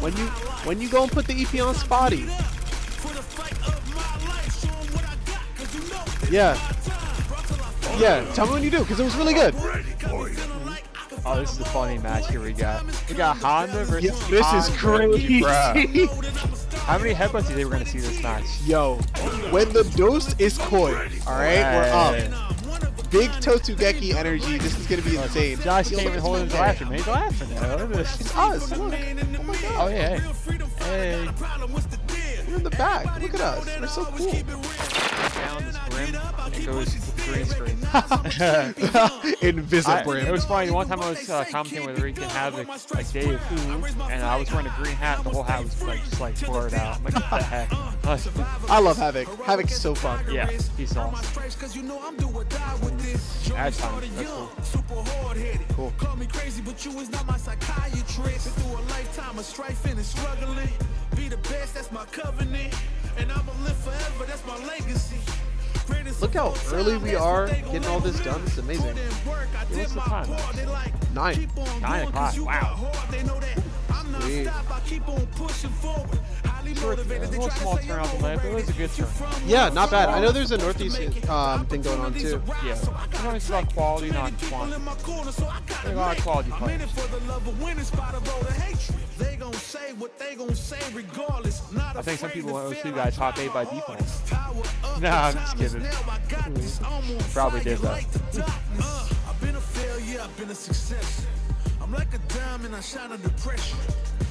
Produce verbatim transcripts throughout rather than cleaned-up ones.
When you when you go and put the E P on Spotty. Yeah. Yeah, tell me when you do, because it was really good. Oh, this is a funny match. Here we go. We got Honda versus yeah, this Honda. Is crazy. How many headbutts do you think we're going to see this match? Yo, when the dose is coy, alright, right. We're up. Big Totugeki energy. This is going to be insane. Oh, Josh can't even hold his laughing, man. He's laughing. It's us. Look. Oh, my God. Oh, yeah. Hey. We're in the back. Look at us. We're so cool. Down this brim, it goes green screen. Invisible brim. It was funny. One time I was uh, commenting with Rican Havoc, like Dave, and I was wearing a green hat. The whole hat was like, just like blurred out. I'm like, what the heck? I love Havoc. Havoc's so fun. Yeah, he's awesome. That's fun. That's cool. Cool. Call me crazy, but you is not my psychiatrist. Through a lifetime of strife and struggling. Be the best, that's my covenant. And I'ma live forever, that's my legacy. Look how early we are getting all this done. It's amazing. What's the time? Nine. Nine o'clock. Wow. Sweet. Short, uh, a little small turnout tonight, but it was a good turn. Yeah, not bad. I know there's a Northeast um, thing going on too. Yeah. I know it's about quality, not quantity. There's a lot of quality players. I think some people want to see guys top eight by defense. Nah, I'm just kidding. Mm. Probably did that. I've been a failure, I've been a success. I'm like a diamond, I shine under pressure.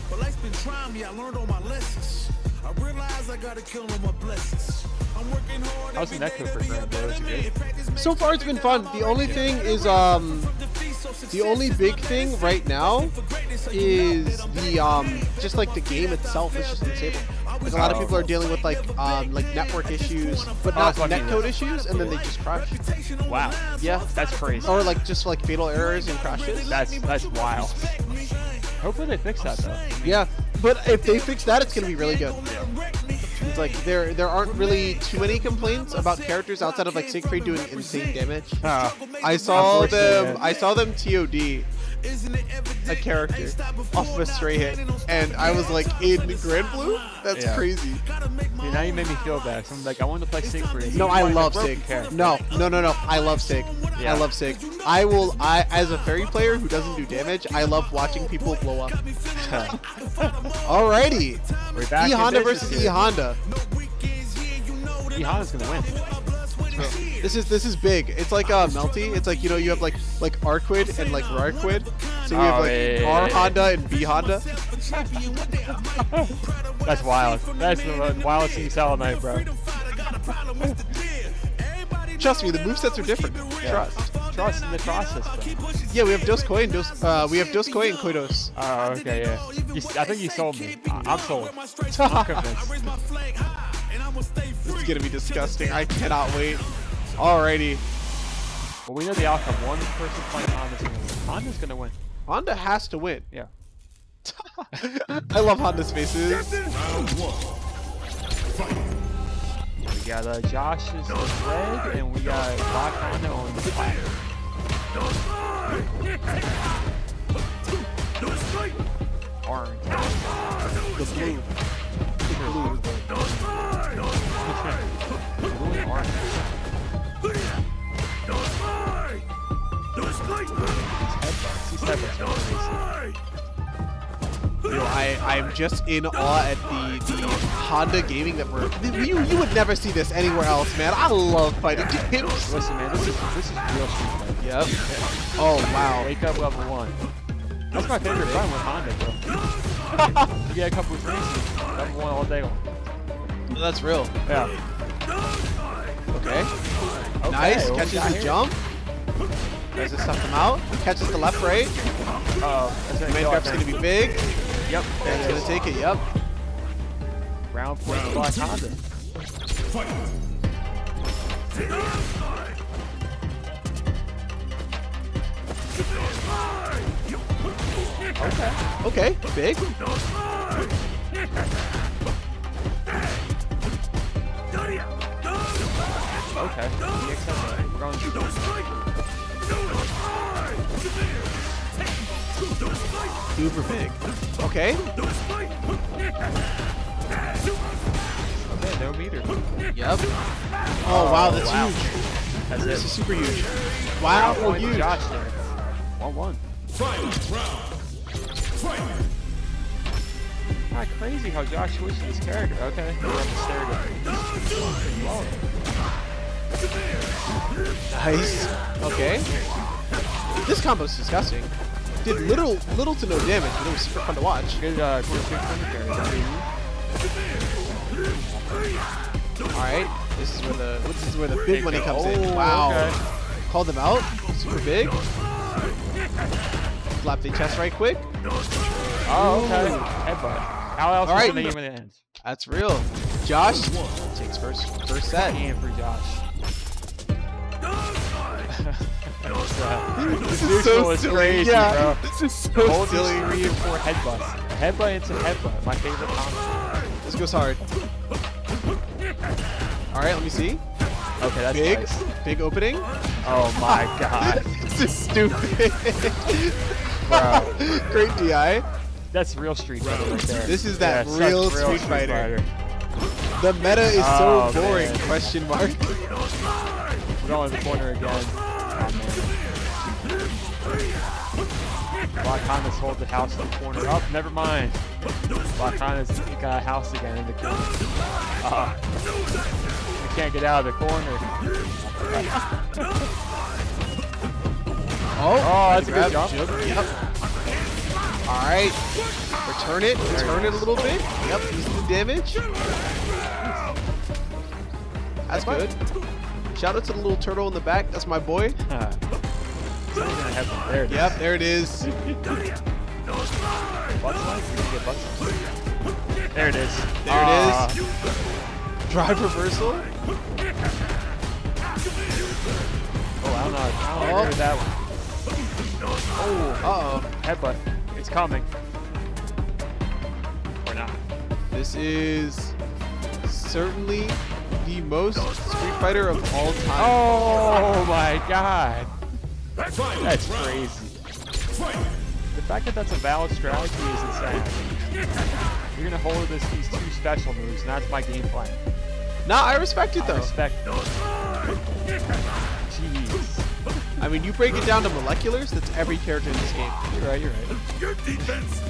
But life's been trying me, I learned all my lessons. I realized I gotta kill all my blessings. I'm working hard. How's the neck for Grand Boy? So far it's been fun. The only yeah. thing is um the only big thing right now is the um just like the game itself is just unstable. Like a lot of people are dealing with like um like network issues, but not oh, netcode issues, and then they just crash. Wow. Yeah, that's crazy. Or like just like fatal errors and crashes. That's that's wild. Hopefully they fix that though. Yeah, but if they fix that, it's gonna be really good. Yeah. It's like there there aren't really too many complaints about characters outside of like Siegfried doing insane damage. Uh, I saw them. I saw them T O D a character off of a stray hit, and I was like, in Grand Blue? That's yeah. crazy. Dude, now you made me feel bad. So I'm like, I wanted to play Siegfried. No, I love Sig. No, no, no, no. I love Sig. Yeah. I love Sig. I will. I as a fairy player who doesn't do damage, I love watching people blow up. Alrighty. We're back. E Honda versus E Honda. E Honda's gonna win. This is this is big. It's like uh, Melty. It's like, you know, you have like like Arquid and like Rarquid. So you have like oh, yeah, R Honda and B Honda. That's wild. That's the wildest thing you sell all night, bro. Trust me, the movesets are different. Yeah. Trust. Trust in the process, bro. Yeah, we have Dos Koi and Dos, uh, we have Dos Koi and Koidos. Oh, okay, yeah. You, I think you sold me. I, I'm sold. I'm convinced. It's gonna be disgusting. I cannot wait. Alrighty. Well, we know the outcome. One person playing Honda's gonna win. Honda's gonna win. Honda has to win. Yeah. I love Honda's faces. We got uh, Josh's leg, and we got Black Honda on the fire. Orange. The blue. The blue. You know, I I'm just in awe at the, the Honda gaming that we're. You you would never see this anywhere else, man. I love fighting games. Listen, man, this is this is real street fighting. Yep. Oh wow. Wake up level one. That's my favorite fight with Honda, bro. You get a couple of drinks, level one all day long. Well, that's real. Yeah. Okay. Okay. Nice. Catches the here? jump. Does it stuff him out? Catches the left right. Uh oh. The main grab's gonna be big. Yep. That's gonna take it. Yep. Round point for Black Honda. Okay. Okay. Big. Okay. We're going to super big. Okay. Okay, no meter. Yep. Oh, oh wow, that's wow. huge. That's this it. is super huge. Wow, oh, huge. Josh there. One one. Not crazy how Josh switched his character. Okay. Nice. Okay. This combo's disgusting. Did little, little to no damage, but it was super fun to watch. Good, uh, alright, this is where the this is where the big money comes oh, in. Wow. Okay. Called them out. Super big. Flap the chest right quick. Oh, okay. Headbutt. How else right. is the game in the end? That's real. Josh takes first first set. Damn for Josh. This is so is silly. Crazy, yeah. bro. This is so Gold silly. Three four headbutt. Headbutt into headbutt. My favorite combo. This goes hard. All right, let me see. Okay, that's big. Nice. Big opening. Oh my god. This is stupid. Bro. Great D I. That's real Street Fighter right there. This is that yeah, real, Street, real Street, Fighter. Street Fighter. The meta is oh, so boring. Man. Question mark. We're going in the corner again. Wakana's hold the house in the corner. Oh, never mind. Wakana's got a house again in the corner. Uh, we can't get out of the corner. oh, oh, that's a good jump. jump. Yep. All right. Return it. Return it a little bit. Yep. Easy the damage. That's, that's good. Shout out to the little turtle in the back. That's my boy. Huh. There it yep, is. there it is. There it is. There uh, it is. Drive reversal. Oh, I don't know. I don't know oh. that one. Oh, uh oh. Headbutt. It's coming. Or not. This is certainly the most Street Fighter of all time. Oh my god. That's crazy. The fact that that's a valid strategy is insane. You're going to hold this, these two special moves, and that's my game plan. Nah, I respect it, though. I respect it. Jeez. I mean, you break it down to moleculars, that's every character in this game. You're right, you're right. Your defense.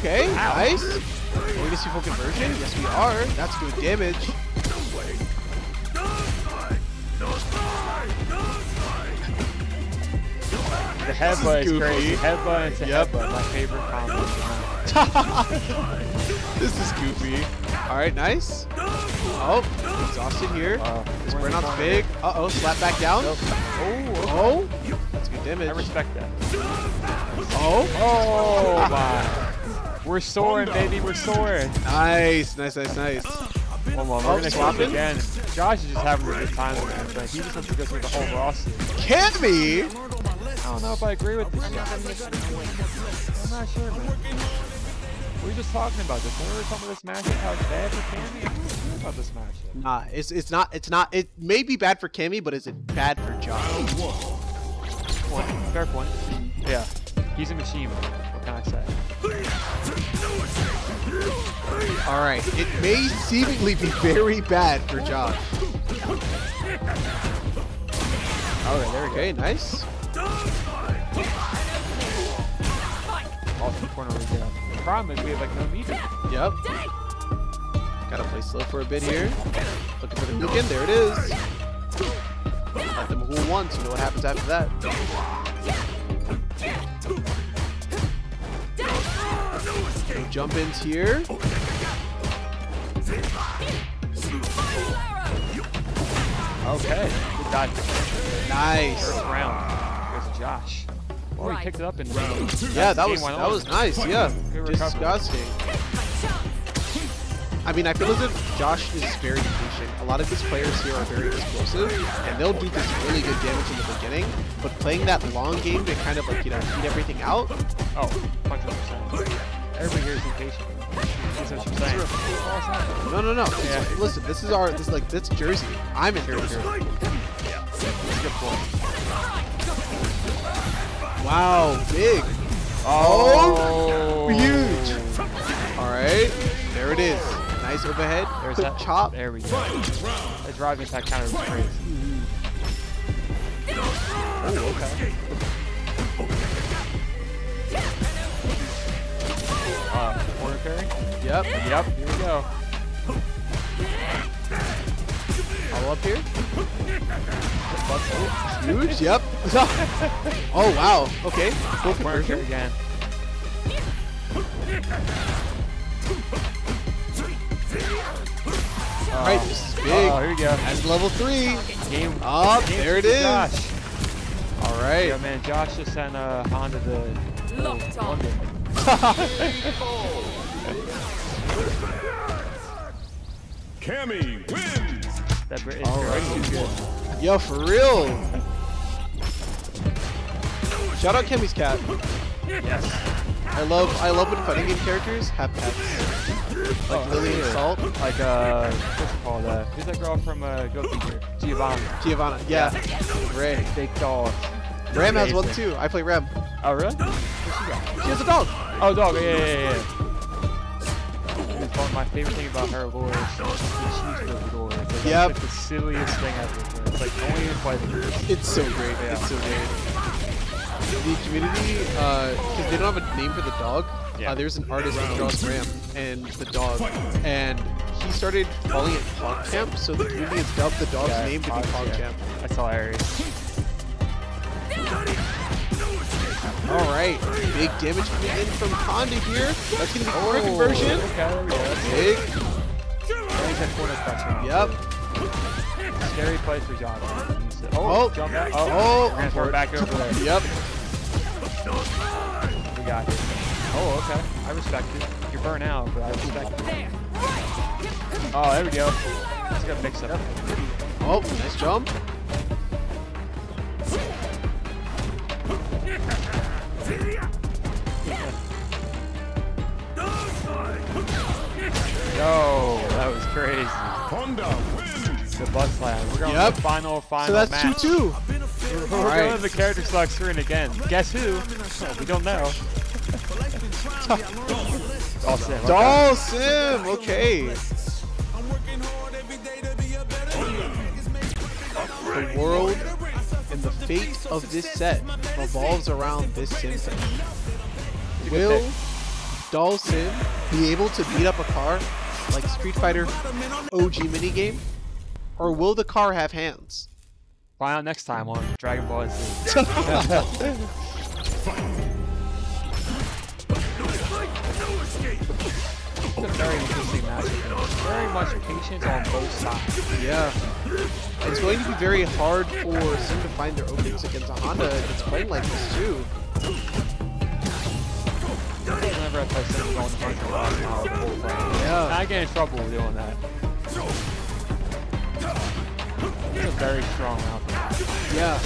Okay, okay, nice. Are we going to see full conversion? Yes, we are. That's good damage. The headbutt is, is crazy. Headbutt into yep. headbutt, my favorite combo. This is goofy. All right, nice. Oh, exhausted here. Uh, this burnout's big. Uh oh, slap back down. Nope. Oh, oh, that's good damage. I respect that. Oh, oh my. We're soaring, baby. We're soaring. Nice, nice, nice, nice. One more. We're oh, gonna swap it again. Josh is just having a good time with that, but he just has to go through the whole roster. Can be. I don't know if I agree with this guy. I'm not sure, man. We were just talking about this. Remember some of this matchup, how it's bad for Cammy? I don't care about this matchup. Nah, it's, it's not, it's not, it may be bad for Cammy, but is it bad for Josh? One, fair point. Yeah, he's a machine, what can I say? All right, it may seemingly be very bad for Josh. All right, there we go. Okay, nice. Off the corner right there. The problem is we have like no meter. Yep. Gotta play slow for a bit here. Looking for the nuke in. There it is. Let them hold one, so you know what happens after that. No jump ins here. Okay. Good dive. Nice. First round. Josh. Well, right. He picked it up in round two. Yeah, that was that was nice. Yeah, disgusting. I mean, I feel as if Josh is very patient. A lot of his players here are very explosive, and they'll do this really good damage in the beginning. But playing that long game to kind of like you know eat everything out. Oh, one hundred percent. Everybody here is impatient. That's what you're saying. No, no, no. Yeah. Like, listen, this is our this is like this jersey. I'm in here. Yeah, that's a good point. Wow, big. Oh, oh. Huge. All right, there it is. Nice overhead. There's that chop. There we go. The driving attack counter is crazy. Oh, okay. Uh, corner carry? Yep. Yep. Here we go. All up here. Oh, huge. Yep. Oh wow. Okay. Full conversion again. Uh, All right. This is big. Oh, here we go. That's level three. Game up. Game there it is. Josh. All right. Yeah, man. Josh just sent uh, Honda the locked on. Cammy wins. That British girl is good. Yo, for real. Shout out Cammy's cat. Yes. I love, I love when fighting game characters have pets. Like oh, Lily and Salt. Like uh, what's it called? Uh, who's that girl from uh, Goku? Giovanna. Giovanna. Yeah. Ray, big dog. Ram has one too. I play Ram. Oh really? She has a dog. Oh, dog. Yeah, yeah, yeah. My favorite thing about her lore is she's the lore. It's like the silliest thing ever. It's like only in fighting. It's so great. Yeah. It's so great. The community, because uh, they don't have a name for the dog. Yeah. Uh, there's an artist named Josh Graham and the dog, and he started calling it PogChamp, so the community has dubbed the dog's yeah, name to be PogChamp. Yeah. That's hilarious. All right, big damage coming in from Honda here. That's gonna be corner oh, conversion. Okay, big. Yep. Scary play for John. Oh, oh, jump out. oh, oh. Transfer back over there. Yep. We got it. Oh, okay. I respect it. You're burnt out, but I respect it. Oh, there we go. Let's get a mix up. Oh, nice jump. Yo, that was crazy. Honda wins. The butt slam. We're going yep. to the final, final match. So that's match. two two. We're going right. to the character select screen again. Guess who? Oh, we don't know. Dhalsim. Dhalsim. Okay. The world and the fate of this set revolves around this sim set. Will Dhalsim be able to beat up a car like Street Fighter O G minigame? Or will the car have hands? Buy on next time on Dragon Ball Z. It's a very interesting match. Very much patience on both sides. Yeah. It's going to be very hard for Sim to find their openings against a Honda that's playing like this too. Whenever I play Sim going to punch a lot of power full time. Yeah. I get in trouble doing that. It's a very strong outfit. Yeah.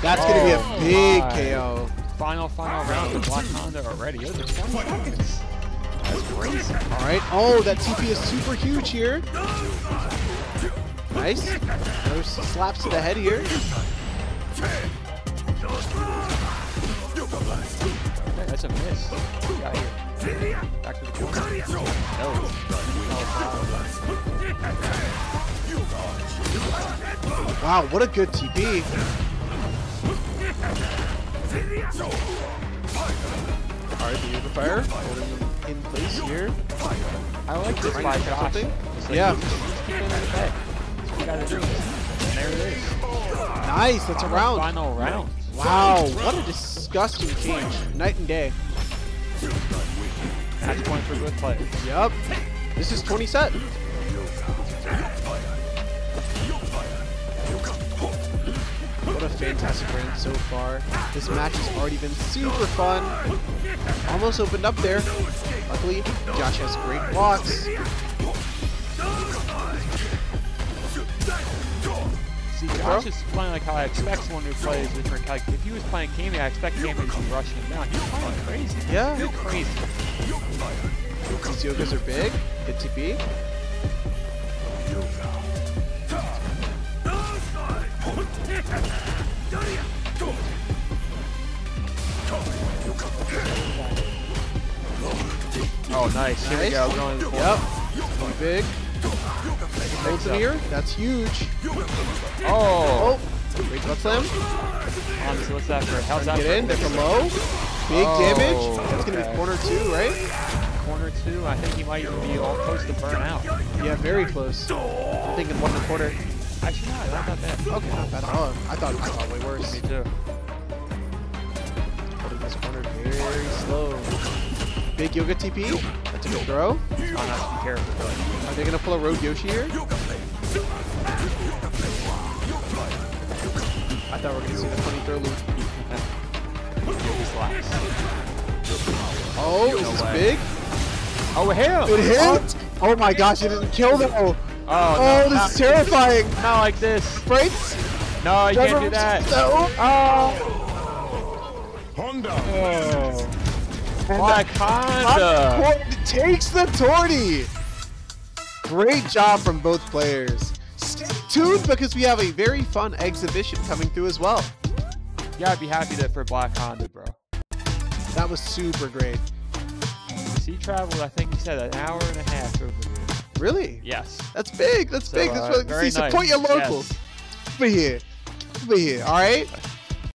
That's oh, gonna be a big my. K O. Final final round of Black Honda already. Those are twenty seconds. That's crazy. All right. Oh, that T P is super huge here. Nice. Another slap to the head here. That's a miss. What we got here? Back to the corner. No. Oh, wow, what a good T P. All right, the unifier. Holding him in place here. I like this by Josh. Like, yeah. That's what we gotta do. And there it is. Nice. That's a round. Final round. Wow, what a disgusting change. Night and day. Match point for good play. Yep. This is twenty set. What a fantastic ring so far. This match has already been super fun. Almost opened up there. Luckily, Josh has great blocks. See, Josh is playing like how I expect someone who plays different. Like if he was playing Cammy, I expect Cammy to be rushing him down. He's playing crazy. Yeah. He's crazy. These yogas are big. Good T P. Oh, nice. Here nice. we go. Going yep. Going big. Holds in here. That's huge. Oh. oh. Great butt slam. Honestly, what's that for? How's that get for? in. They're from low. Big oh, damage. That's okay. going to be corner two, right? Corner two. I think he might even be all close to burn out. Yeah, very close. I'm thinking one and a quarter. Actually, no, not that bad. Okay, not bad at all. I thought it was probably worse. Me too. Holding this corner very slow. Big Yoga T P. That's a good throw. Oh, no, be careful, but... Are they going to pull a Rogue Yoshi here? I thought we were going to see the funny throw loop. Oh, no is this way. big? Oh, hell! It hit! Oh, oh my gosh, it didn't kill them! Oh, oh, oh no, this is terrifying! Not like this! Brakes? No, you Never can't do that! Oh! Oh! Honda! Oh. Wakanda takes the tourney! Great job from both players. Stay tuned because we have a very fun exhibition coming through as well. Yeah, I'd be happy to for Black Honda, bro. That was super great. He traveled, I think he said, an hour and a half over here. Really? Yes. That's big. That's so, big. That's uh, what I can see. Nice. Support your locals. Yes. Over here. Over here. All right?